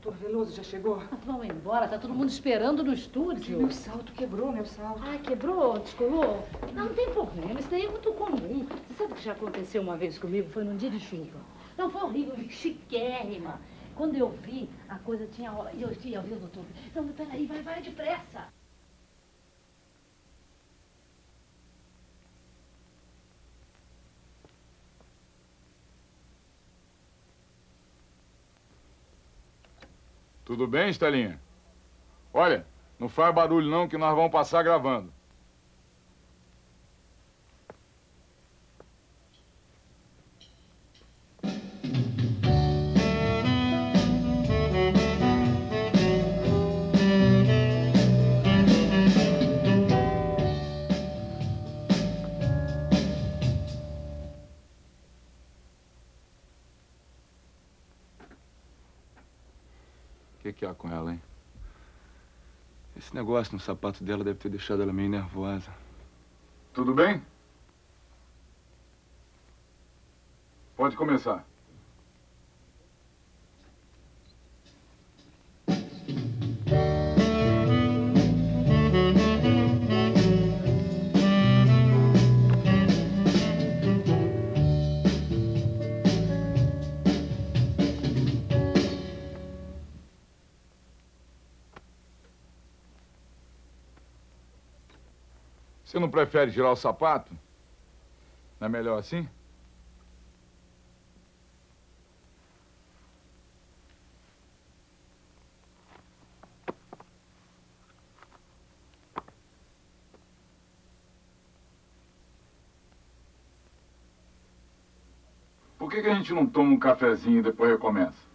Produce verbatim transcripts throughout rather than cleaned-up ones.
Doutor Veloso já chegou? Ah, vamos embora, tá todo mundo esperando no estúdio. Meu salto quebrou, meu salto. Ah, quebrou? Descolou? Não, não tem problema, isso daí é muito comum. Você sabe o que já aconteceu uma vez comigo? Foi num dia de chuva. Não, foi horrível, chiquérrima. Quando eu vi, a coisa tinha... E eu tinha ouvido o doutor. Não, peraí, vai, vai depressa. Tudo bem, Estelinha? Olha, não faz barulho não que nós vamos passar gravando. Que há com ela, hein? Esse negócio no sapato dela deve ter deixado ela meio nervosa. Tudo bem? Pode começar. Você não prefere girar o sapato? Não é melhor assim? Por que que a gente não toma um cafezinho e depois recomeça?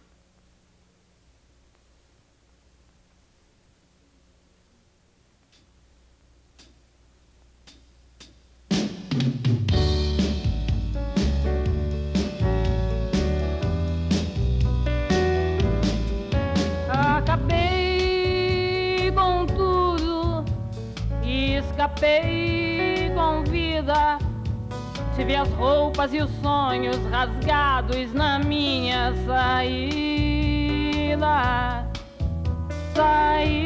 Escapei com vida, tive as roupas e os sonhos rasgados na minha saída. Saí.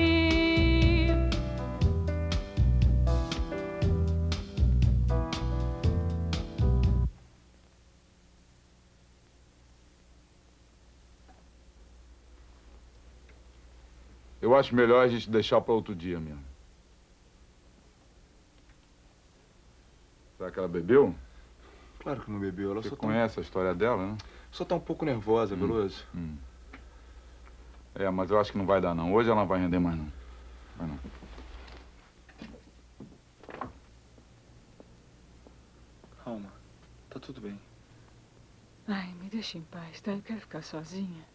Eu acho melhor a gente deixar para outro dia mesmo. Será que ela bebeu? Claro que não bebeu. Ela Você só conhece tá... a história dela, né? Só tá um pouco nervosa, hum, Veloso. Hum. É, mas eu acho que não vai dar, não. Hoje ela não vai render mais, não. Vai, não. Calma. Tá tudo bem. Ai, me deixa em paz, tá? Eu quero ficar sozinha.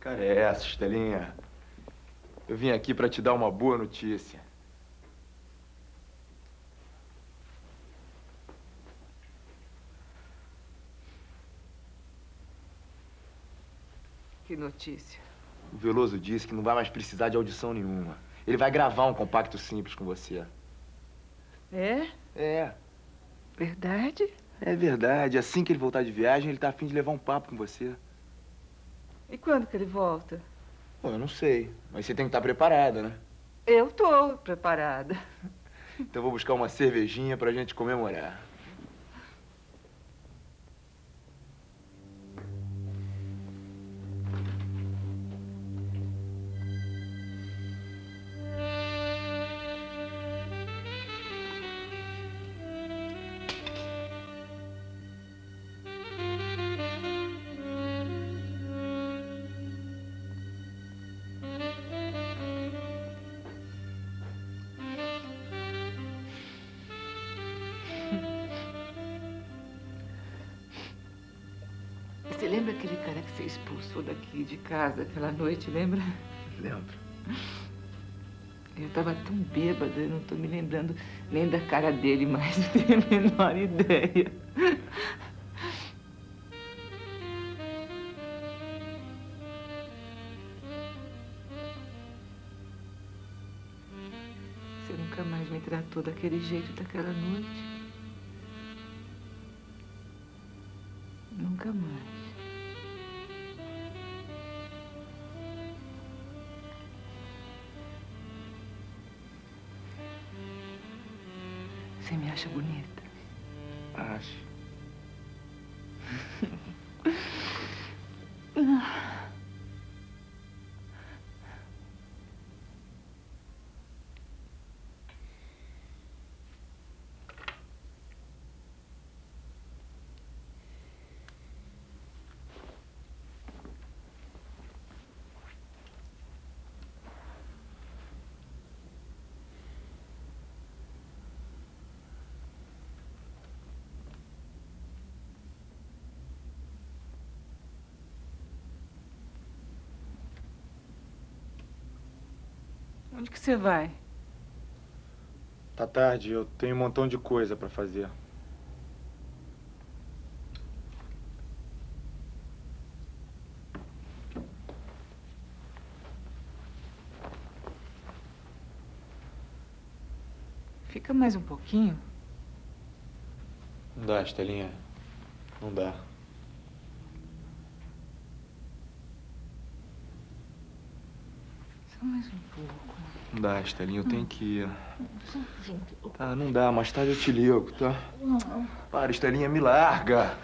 Cara, é essa, Estelinha. Eu vim aqui pra te dar uma boa notícia. Que notícia? O Veloso disse que não vai mais precisar de audição nenhuma. Ele vai gravar um compacto simples com você. É? É. Verdade? É verdade. Assim que ele voltar de viagem, ele tá a fim de levar um papo com você. E quando que ele volta? Bom, eu não sei, mas você tem que estar preparada, né? Eu tô preparada. Então vou buscar uma cervejinha pra gente comemorar. Mm-hmm. Lembra aquele cara que você expulsou daqui de casa aquela noite, lembra? Lembro. Eu tava tão bêbada, eu não tô me lembrando nem da cara dele, mas não tenho a menor ideia. Você nunca mais me tratou daquele jeito daquela noite. Nunca mais. Você me acha bonita? Acho. Onde que você vai? Tá tarde, eu tenho um montão de coisa pra fazer. Fica mais um pouquinho. Não dá, Estelinha. Não dá. Só mais um pouco. Não dá, Estelinha, eu tenho que ir. Tá, não dá, mais tarde eu te ligo, tá? Para, Estelinha, me larga.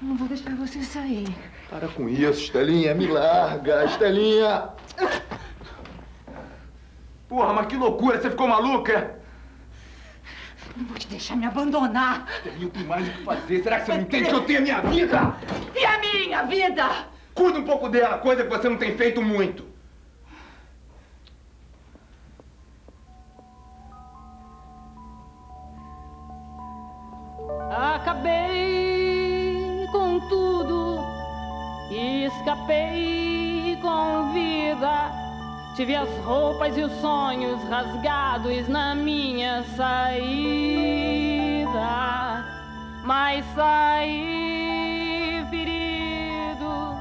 Eu não vou deixar você sair. Para com isso, Estelinha, me larga, Estelinha. Porra, mas que loucura, você ficou maluca? Não vou te deixar me abandonar. Estelinha, eu tenho mais o que fazer, será que você não entende que eu tenho a minha vida? E a minha vida? Cuida um pouco dela, coisa que você não tem feito muito. Acabei com tudo, escapei com vida. Tive as roupas e os sonhos rasgados na minha saída. Mas saí ferido,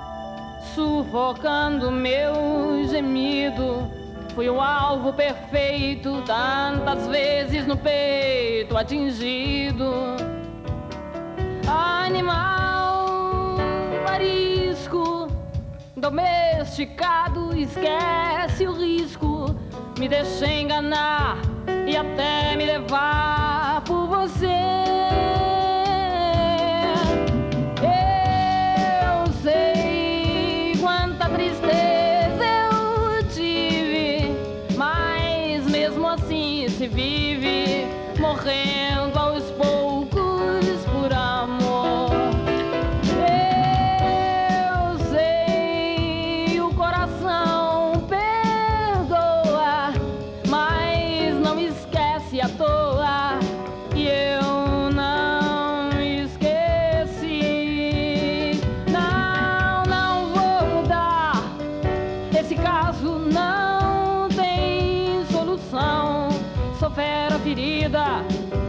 sufocando meu gemido. Fui o alvo perfeito, tantas vezes no peito atingido. Animal arisco, domesticado, esquece o risco. Me deixei enganar e até me levar por você. Eu sei quanta tristeza eu tive, mas mesmo assim se vive morrendo aos poucos por amor.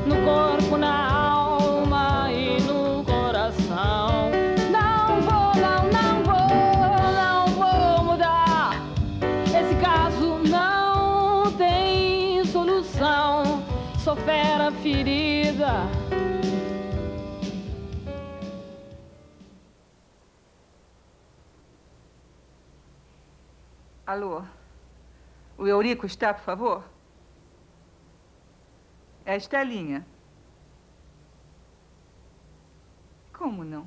No corpo, na alma e no coração. Não vou, não, não vou, não vou mudar. Esse caso não tem solução. Sou fera ferida. Alô? O Eurico está, por favor? É Estelinha. Como não?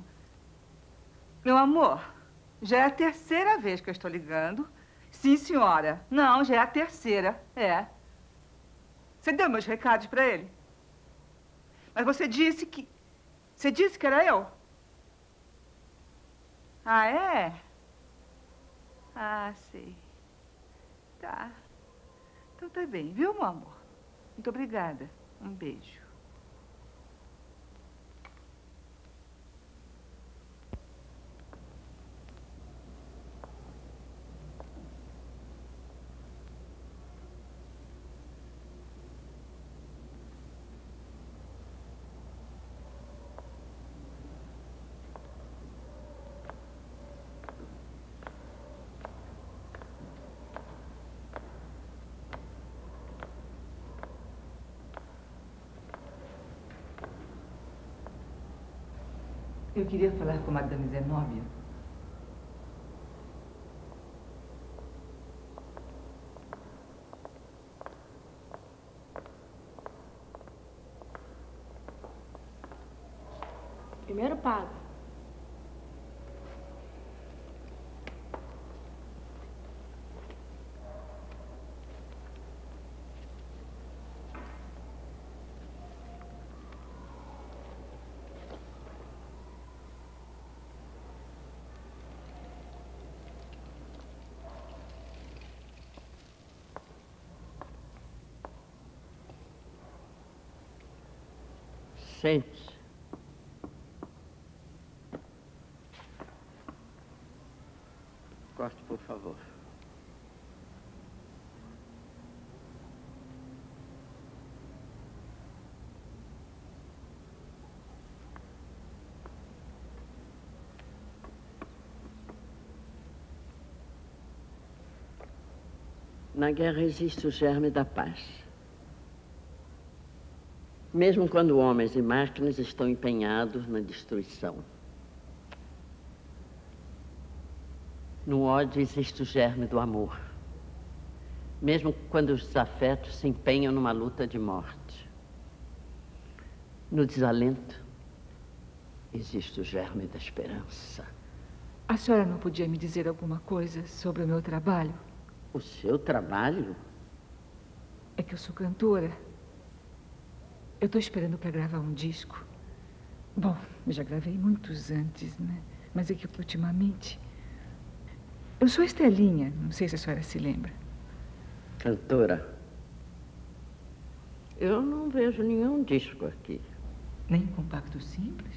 Meu amor, já é a terceira vez que eu estou ligando. Sim, senhora. Não, já é a terceira. É. Você deu meus recados para ele? Mas você disse que... Você disse que era eu? Ah, é? Ah, sei. Tá. Então tá bem, viu, meu amor? Muito obrigada. Um beijo. Eu queria falar com Madame Zenobia. Primeiro pago. Sente-se. Corte, por favor. Na guerra existe o germe da paz. Mesmo quando homens e máquinas estão empenhados na destruição. No ódio existe o germe do amor. Mesmo quando os desafetos se empenham numa luta de morte. No desalento existe o germe da esperança. A senhora não podia me dizer alguma coisa sobre o meu trabalho? O seu trabalho? É que eu sou cantora. Eu estou esperando para gravar um disco. Bom, eu já gravei muitos antes, né? Mas é que ultimamente... Eu sou Estelinha, não sei se a senhora se lembra. Cantora? Eu não vejo nenhum disco aqui. Nem compacto simples?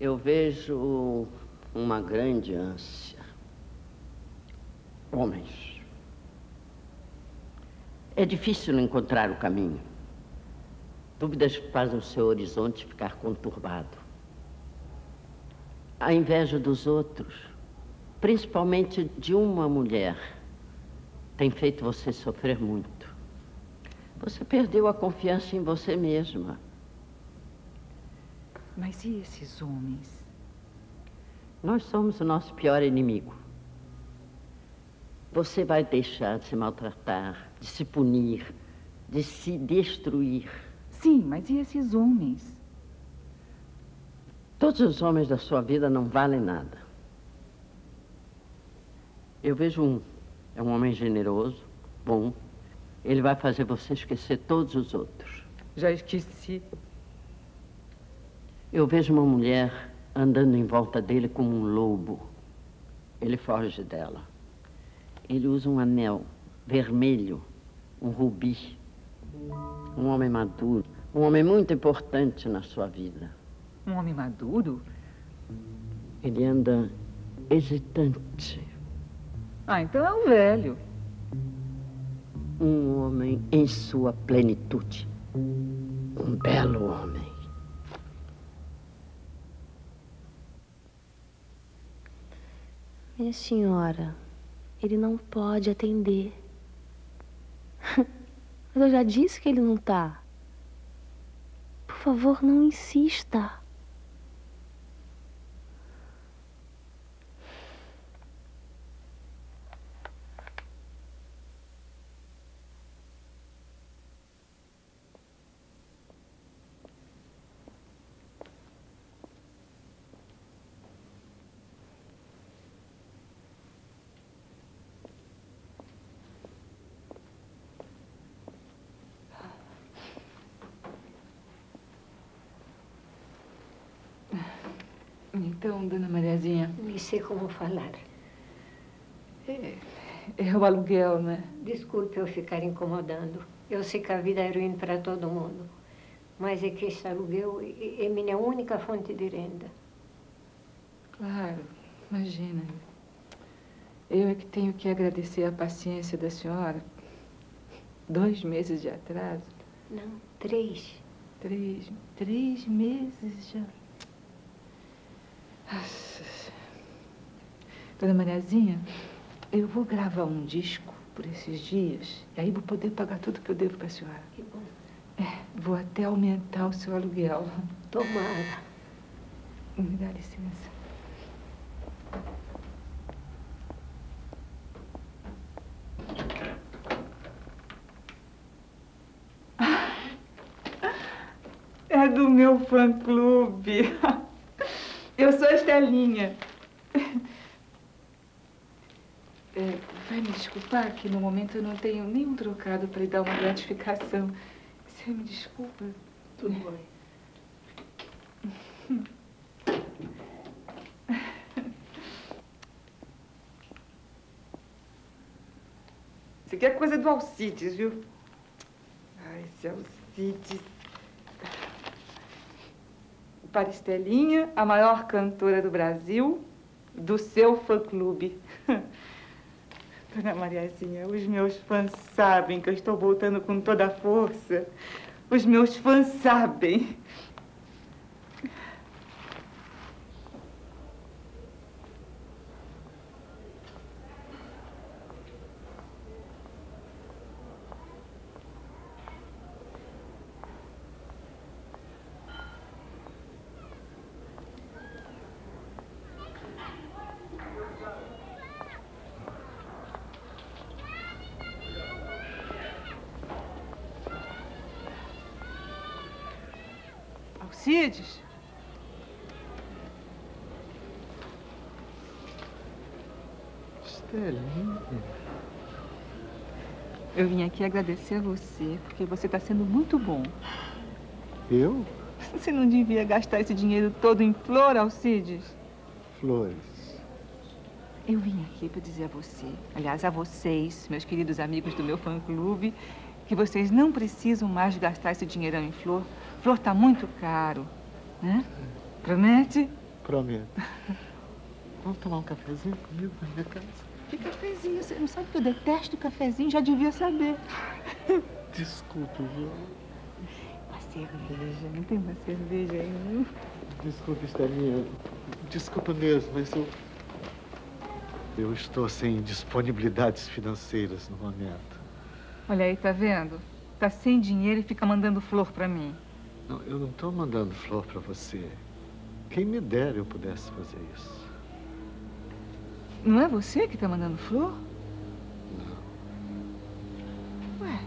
Eu vejo uma grande ânsia. Homens. É difícil encontrar o caminho. Dúvidas que fazem o seu horizonte ficar conturbado. A inveja dos outros, principalmente de uma mulher, tem feito você sofrer muito. Você perdeu a confiança em você mesma. Mas e esses homens? Nós somos o nosso pior inimigo. Você vai deixar de se maltratar, de se punir, de se destruir. Sim, mas e esses homens? Todos os homens da sua vida não valem nada. Eu vejo um. É um homem generoso, bom. Ele vai fazer você esquecer todos os outros. Já esqueci. Eu vejo uma mulher andando em volta dele como um lobo. Ele foge dela. Ele usa um anel vermelho, um rubi. Um homem maduro. Um homem muito importante na sua vida. Um homem maduro? Ele anda hesitante. Ah, então é um velho. Um homem em sua plenitude. Um belo homem. Minha senhora, ele não pode atender. Mas eu já disse que ele não está. Por favor, não insista. Então, Dona Mariazinha... Nem sei como falar. É, é o aluguel, né? Desculpe eu ficar incomodando. Eu sei que a vida é ruim para todo mundo. Mas é que esse aluguel é minha única fonte de renda. Claro, imagina. Eu é que tenho que agradecer a paciência da senhora. Dois meses de atraso. Não, três. Três, três meses já. Dona Mariazinha, eu vou gravar um disco por esses dias e aí vou poder pagar tudo que eu devo para a senhora. Que bom. É, vou até aumentar o seu aluguel. Tomara. Me dá licença. É do meu fã-clube. Eu sou a Estelinha. É, vai me desculpar que no momento eu não tenho nenhum trocado para lhe dar uma gratificação. Você me desculpa? Tudo bem. Isso aqui é coisa do Alcides, viu? Ai, esse Alcides. Para Estelinha, a maior cantora do Brasil, do seu fã-clube. Dona Mariazinha, os meus fãs sabem que eu estou voltando com toda a força. Os meus fãs sabem. Alcides? Estelinha. Eu vim aqui agradecer a você, porque você está sendo muito bom. Eu? Você não devia gastar esse dinheiro todo em flor, Alcides? Flores. Eu vim aqui para dizer a você, aliás, a vocês, meus queridos amigos do meu fã-clube, que vocês não precisam mais gastar esse dinheirão em flor. Flor tá muito caro, né? Promete? Prometo. Vamos tomar um cafezinho comigo na minha casa? Que cafezinho? Você não sabe que eu detesto cafezinho? Já devia saber. Desculpe, viu? Uma cerveja. Não tem uma cerveja aí, não? Desculpe, Estelinha. Desculpa mesmo, mas eu... Eu estou sem disponibilidades financeiras no momento. Olha aí, tá vendo? Tá sem dinheiro e fica mandando flor pra mim. Não, eu não tô mandando flor pra você. Quem me dera eu pudesse fazer isso. Não é você que tá mandando flor? Não. Ué,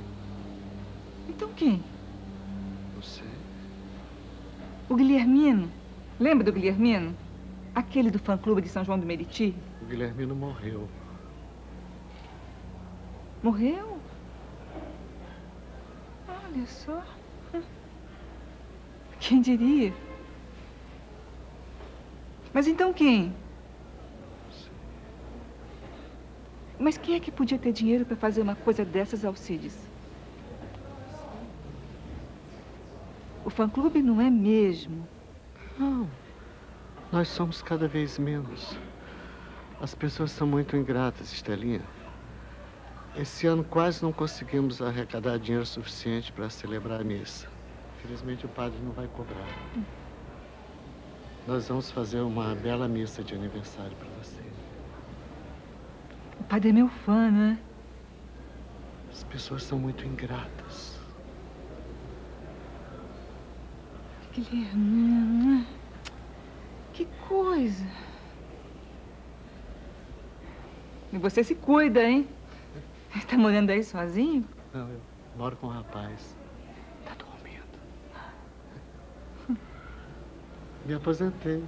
então quem? Não sei. O Guilhermino. Lembra do Guilhermino? Aquele do fã-clube de São João do Meriti? O Guilhermino morreu. Morreu? Olha só. Quem diria? Mas então quem? Mas quem é que podia ter dinheiro para fazer uma coisa dessas, Alcides? O fã-clube não é mesmo. Não. Nós somos cada vez menos. As pessoas são muito ingratas, Estelinha. Esse ano quase não conseguimos arrecadar dinheiro suficiente para celebrar a missa. Infelizmente o padre não vai cobrar. Hum. Nós vamos fazer uma bela missa de aniversário para você. O padre é meu fã, né? As pessoas são muito ingratas. Guilherme, que coisa. E você se cuida, hein? Você tá morando aí sozinho? Não, eu moro com um rapaz. Tá dormindo. Me aposentei.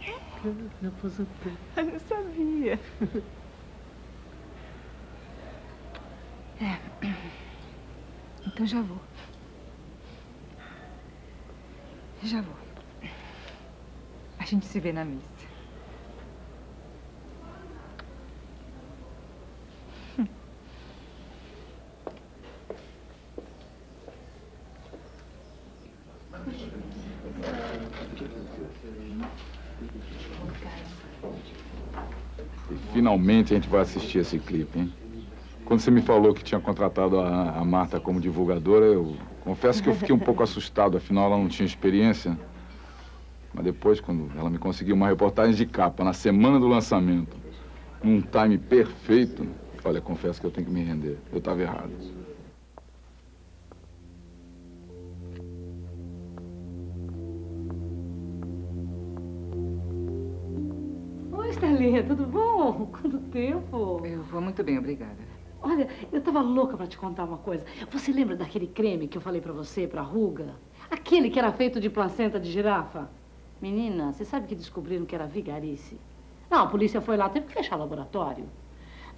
É? Eu me aposentei. Eu não sabia. É. Então já vou. Já vou. A gente se vê na missa. Finalmente a gente vai assistir esse clipe, hein? Quando você me falou que tinha contratado a, a Marta como divulgadora, eu confesso que eu fiquei um pouco assustado, afinal ela não tinha experiência. Mas depois, quando ela me conseguiu uma reportagem de capa, na semana do lançamento, num time perfeito, olha, confesso que eu tenho que me render, eu estava errado. Estelinha, tudo bom? Quanto tempo? Eu vou muito bem, obrigada. Olha, eu tava louca pra te contar uma coisa. Você lembra daquele creme que eu falei pra você, pra ruga? Aquele que era feito de placenta de girafa? Menina, você sabe que descobriram que era vigarice? Não, a polícia foi lá, teve que fechar o laboratório.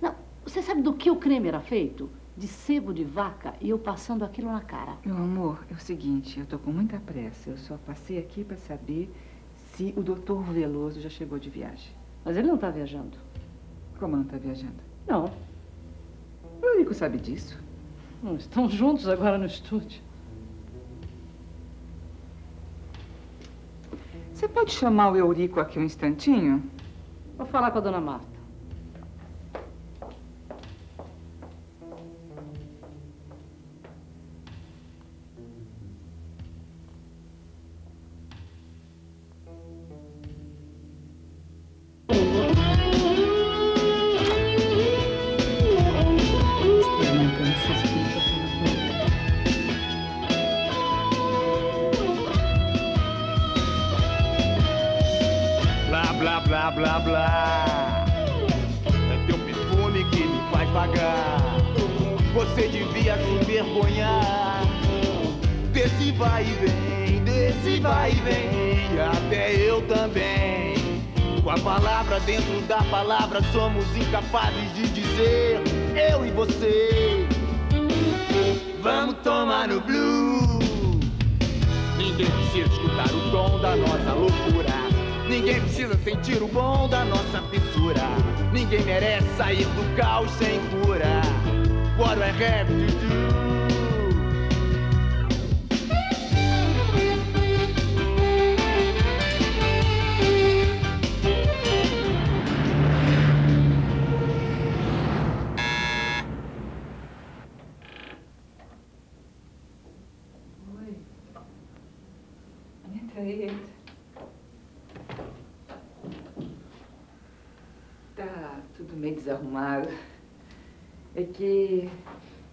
Não, você sabe do que o creme era feito? De sebo de vaca e eu passando aquilo na cara. Meu amor, é o seguinte, eu tô com muita pressa. Eu só passei aqui pra saber se o doutor Veloso já chegou de viagem. Mas ele não tá viajando. Como não tá viajando? Não. O Eurico sabe disso. Não, estão juntos agora no estúdio. Você pode chamar o Eurico aqui um instantinho? Vou falar com a dona Marta.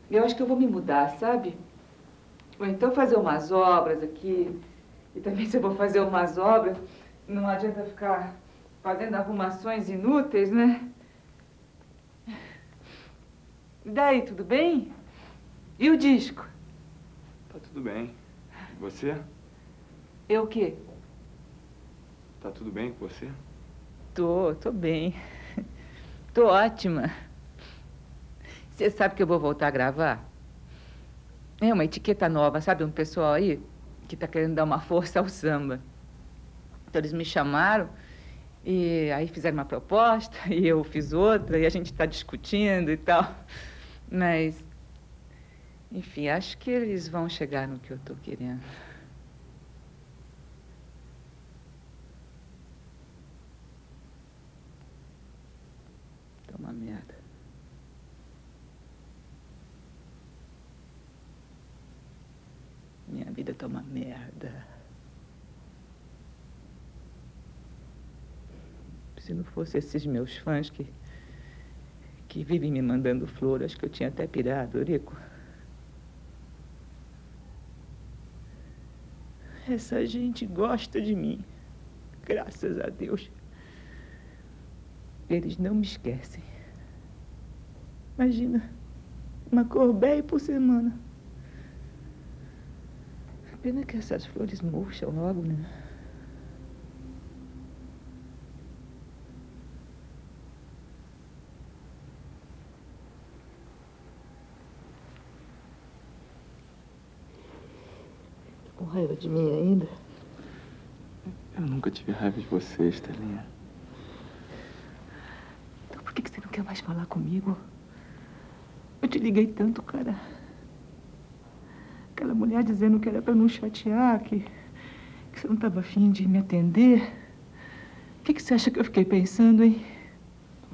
Eu acho que eu vou me mudar, sabe? Ou então fazer umas obras aqui. E também se eu vou fazer umas obras, não adianta ficar fazendo arrumações inúteis, né? E daí, tudo bem? E o disco? Tá tudo bem. E você? Eu o quê? Tá tudo bem com você? Tô, tô bem. Tô ótima. Você sabe que eu vou voltar a gravar? É uma etiqueta nova, sabe? Um pessoal aí que tá querendo dar uma força ao samba. Então eles me chamaram e aí fizeram uma proposta e eu fiz outra e a gente tá discutindo e tal. Mas, enfim, acho que eles vão chegar no que eu tô querendo. Tá uma merda. Minha vida tá uma merda. Se não fosse esses meus fãs que... que vivem me mandando flor, acho que eu tinha até pirado, Eurico. Essa gente gosta de mim. Graças a Deus. Eles não me esquecem. Imagina, uma corbeia por semana. Pena que essas flores murcham logo, né? Com raiva de mim ainda? Eu nunca tive raiva de você, Estelinha. Então por que você não quer mais falar comigo? Eu te liguei tanto, cara. Aquela mulher dizendo que era pra não chatear, que, que você não tava afim de me atender. O que, que você acha que eu fiquei pensando, hein?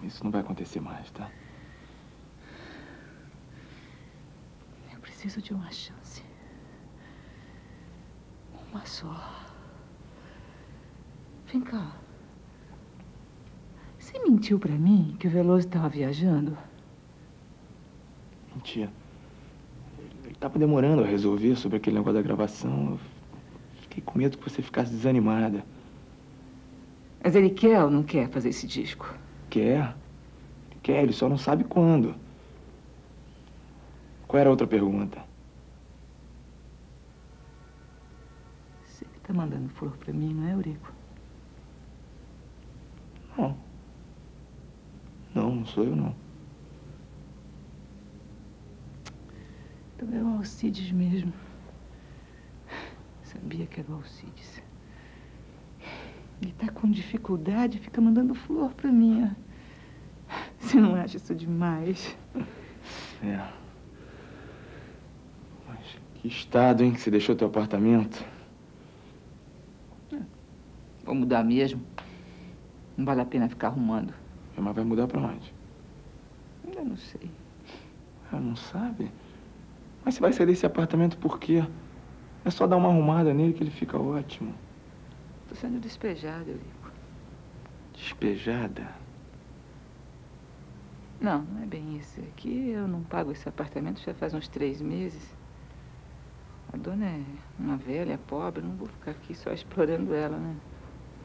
Isso não vai acontecer mais, tá? Eu preciso de uma chance. Uma só. Vem cá. Você mentiu pra mim que o Veloso tava viajando? Mentia. Tava demorando a resolver sobre aquele negócio da gravação. Eu fiquei com medo que você ficasse desanimada. Mas ele quer ou não quer fazer esse disco? Quer. Quer, ele só não sabe quando. Qual era a outra pergunta? Você que tá mandando flor pra mim, não é, Eurico? Não. Não, não sou eu, não. Então é o Alcides mesmo. Sabia que era o Alcides. Ele tá com dificuldade, fica mandando flor pra mim, ó. Você não acha isso demais? É. Mas que estado, hein, que você deixou teu apartamento. Vou mudar mesmo. Não vale a pena ficar arrumando. Mas vai mudar pra onde? Ainda não sei. Ah, não sabe? Mas você vai sair desse apartamento por quê? É só dar uma arrumada nele que ele fica ótimo. Tô sendo despejada, Eurico. Despejada? Não, não é bem isso. Aqui eu não pago esse apartamento já faz uns três meses. A dona é uma velha, pobre, não vou ficar aqui só explorando ela, né?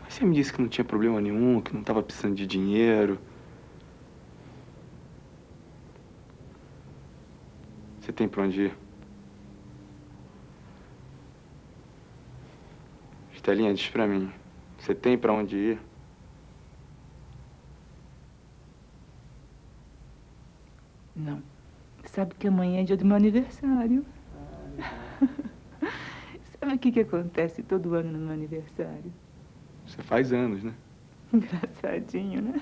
Mas você me disse que não tinha problema nenhum, que não estava precisando de dinheiro. Você tem pra onde ir? Estelinha, diz pra mim, você tem pra onde ir? Não. Sabe que amanhã é dia do meu aniversário. Sabe o que que acontece todo ano no meu aniversário? Você faz anos, né? Engraçadinho, né?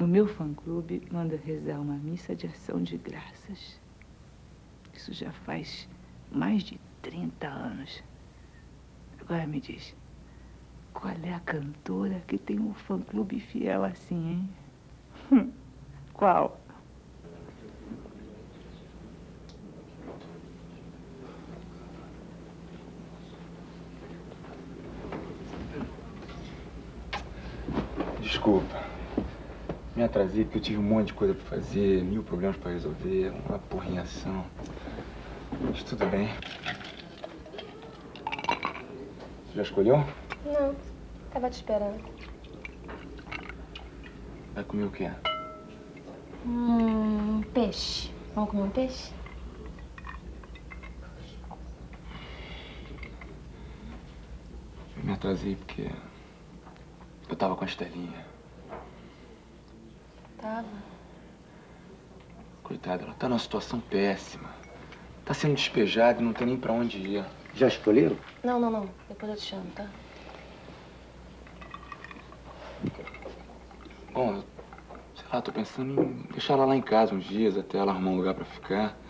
O meu fã-clube manda rezar uma missa de ação de graças. Isso já faz mais de trinta anos. Agora me diz, qual é a cantora que tem um fã-clube fiel assim, hein? Qual? Desculpa, me atrasei porque eu tive um monte de coisa pra fazer, mil problemas pra resolver, uma porra em ação. Mas tudo bem. Você já escolheu? Não, tava te esperando. Vai comer o quê? Hum, peixe. Vamos comer um peixe? Eu me atrasei porque... eu tava com a Estelinha. Tava? Coitada, ela tá numa situação péssima. Tá sendo despejada e não tem nem pra onde ir. Já escolheram? Não, não, não. Depois eu te chamo, tá? Bom, eu, sei lá, tô pensando em deixar ela lá em casa uns dias até ela arrumar um lugar pra ficar.